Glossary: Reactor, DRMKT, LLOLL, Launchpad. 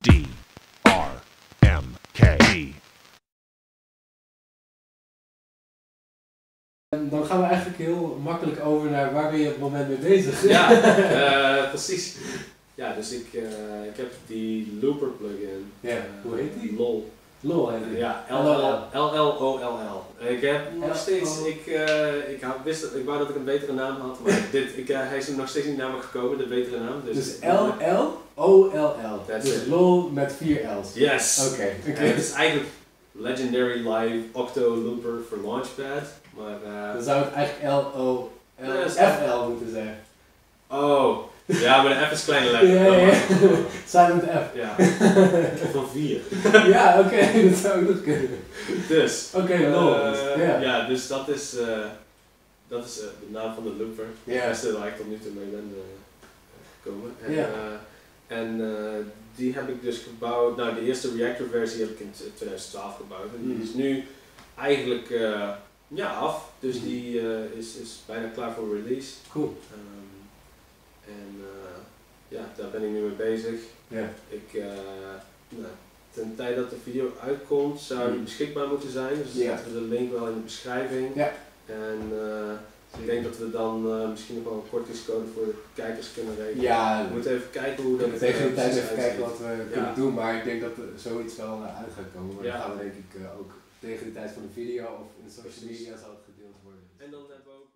D-R-M-K. Dan gaan we eigenlijk heel makkelijk over naar waar ben je op het moment mee bezig. Ja, precies. Ja, dus ik heb die Looper plugin. Ja, hoe heet die? LOL. LOL heet die. Ja, LLOLL. Ik heb nog steeds, ik wou dat ik een betere naam had, maar hij is nog steeds niet naar me gekomen, de betere naam. Dus LLOLL. Dus LOL met 4 L's. Yes. Oké. Het is eigenlijk Legendary Live Octo Looper voor Launchpad. Maar, dan zou het eigenlijk LOLFL moeten zijn. Oh. Ja, maar de F is kleine letter. Ja. Silent F. Ja. Van 4. Ja, oké, dat zou ik nog kunnen. Dus. Ja, dus dat is de naam van de looper. Ja. Daar is er eigenlijk tot nu toe mee ben gekomen. En die heb ik dus gebouwd. Nou, de eerste Reactor versie heb ik in 2012 gebouwd. En die is nu eigenlijk af. Dus die is bijna klaar voor release. Cool. Daar ben ik nu mee bezig. Yeah. Ten tijde dat de video uitkomt, zou die beschikbaar moeten zijn. Dus zetten we de link wel in de beschrijving. Yeah. En ik denk dat we dan misschien nog wel een kortingscode voor de kijkers kunnen regelen. Ja, we moeten even kijken hoe dat tegen de tijd even kijken wat we kunnen doen. Maar ik denk dat er zoiets wel uit gaat komen. Maar dan gaan we denk ik ook tegen de tijd van de video of in social media zal het gedeeld worden. En dan hebben we ook